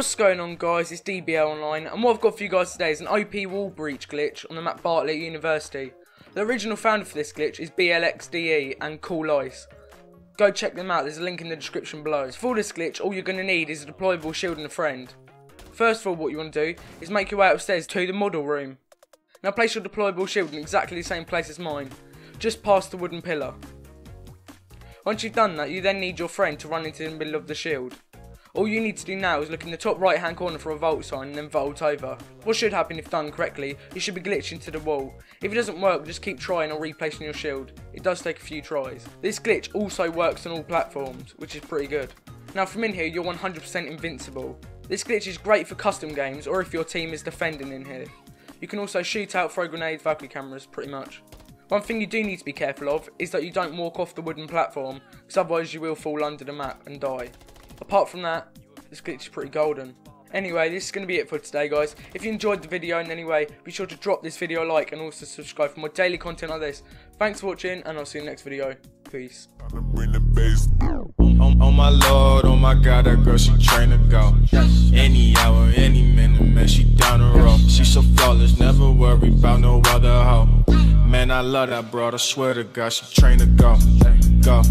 What's going on, guys? It's DBL online, and what I've got for you guys today is an OP wall breach glitch on the map Bartlett University. The original founder for this glitch is BLXDE and Cool Ice. Go check them out, there's a link in the description below. For this glitch, all you're going to need is a deployable shield and a friend. First of all, what you want to do is make your way upstairs to the model room. Now place your deployable shield in exactly the same place as mine, just past the wooden pillar. Once you've done that, you then need your friend to run into the middle of the shield. All you need to do now is look in the top right hand corner for a vault sign and then vault over. What should happen if done correctly, you should be glitched into the wall. If it doesn't work, just keep trying or replacing your shield. It does take a few tries. This glitch also works on all platforms, which is pretty good. Now from in here, you're 100% invincible. This glitch is great for custom games or if your team is defending in here. You can also shoot out, throw grenades, Valkyrie cameras, pretty much. One thing you do need to be careful of is that you don't walk off the wooden platform, because otherwise you will fall under the map and die. Apart from that, this glitch is pretty golden. Anyway, this is going to be it for today, guys. If you enjoyed the video in any way, be sure to drop this video a like and also subscribe for more daily content like this. Thanks for watching, and I'll see you in the next video. Peace. On my lord, oh my god, that girl, she trained to go. Any hour, any minute, man, she down the road. She so flawless, never worry about no other hoe. Man, I love that broad, I swear to god, she trained to go.